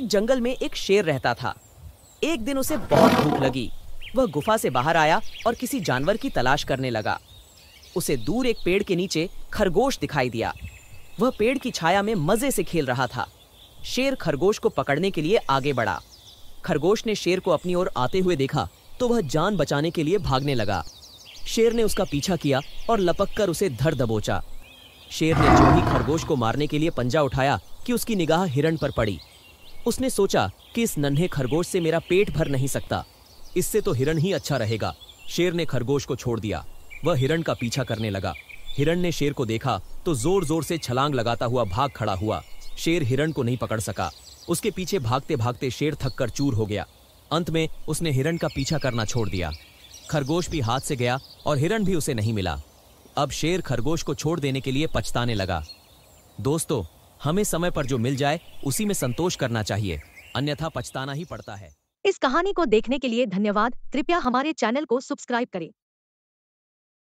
एक जंगल में एक शेर रहता था। एक दिन उसे बहुत भूख लगी। वह गुफा से बाहर आया और किसी जानवर की तलाश करने लगा। उसे दूर एक पेड़ के नीचे खरगोश दिखाई दिया। वह पेड़ की छाया में मजे से खेल रहा था। शेर खरगोश को पकड़ने के लिए आगे बढ़ा। खरगोश ने शेर को अपनी ओर आते हुए देखा तो वह जान बचाने के लिए भागने लगा। शेर ने उसका पीछा किया और लपककर उसे धर दबोचा। शेर ने जो ही खरगोश को मारने के लिए पंजा उठाया कि उसकी निगाह हिरण पर पड़ी। उसने सोचा कि इस नन्हे खरगोश से मेरा पेट भर नहीं सकता, इससे तो हिरण ही अच्छा रहेगा। शेर ने खरगोश को छोड़ दिया। वह हिरण का पीछा करने लगा। हिरण ने शेर को देखा तो जोर जोर से छलांग लगाता हुआ भाग खड़ा हुआ। शेर हिरण को नहीं पकड़ सका। उसके पीछे भागते भागते शेर थककर चूर हो गया। अंत में उसने हिरण का पीछा करना छोड़ दिया। खरगोश भी हाथ से गया और हिरण भी उसे नहीं मिला। अब शेर खरगोश को छोड़ देने के लिए पछताने लगा। दोस्तों, हमें समय पर जो मिल जाए उसी में संतोष करना चाहिए, अन्यथा पछताना ही पड़ता है। इस कहानी को देखने के लिए धन्यवाद। कृपया हमारे चैनल को सब्सक्राइब करें।